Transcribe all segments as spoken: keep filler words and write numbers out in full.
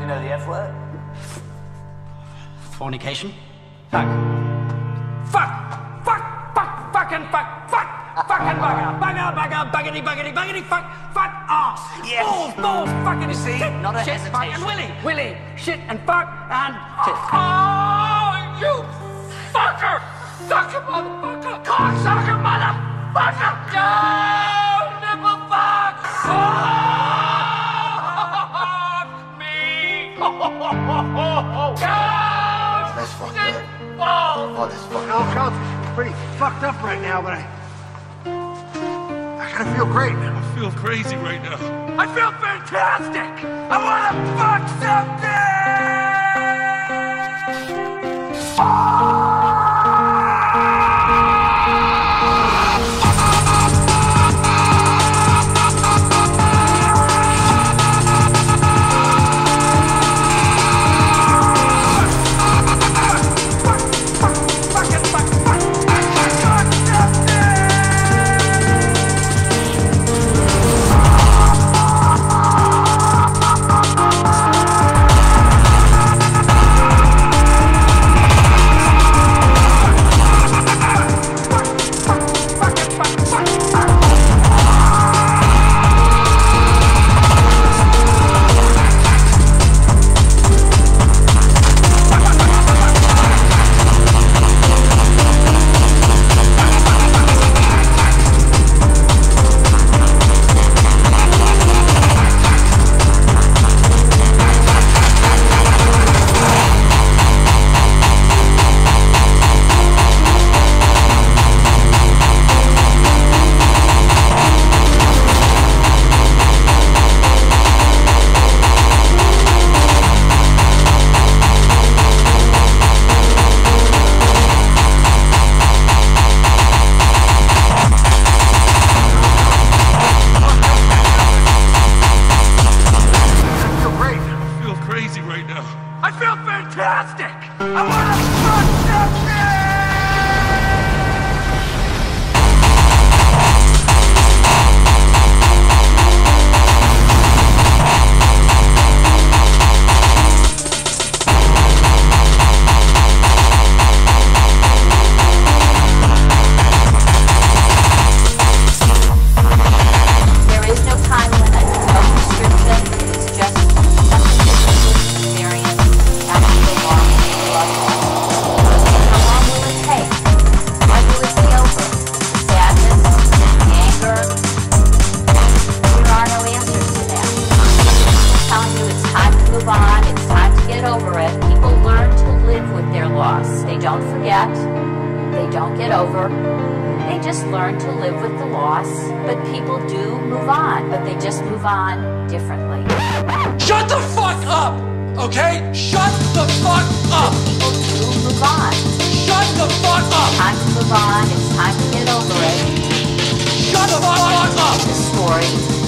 You know the F word? Fornication? Fuck. Fuck! Fuck! Fuck! Fucking fuck! Fuck! Fucking bugger! Bugger! Bugger! Buggity! Buggity! Buggity! Fuck! Fuck! Arse! Yes! Balls! Balls! Fucking see? Not a shit, fuck, and willy! Willy! Shit and fuck and... Tits. Oh! You fucker! Sucker motherfucker! Cock sucker motherfucker! Don't nipple fuck! Fuck me! Ho ho ho ho ho! That's fucked up. Oh, that's fucked up. I'm pretty fucked up right now, but I... I gotta feel great. I feel crazy right now. I feel fantastic! I wanna fuck something! Oh!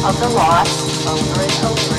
Of the loss over and over.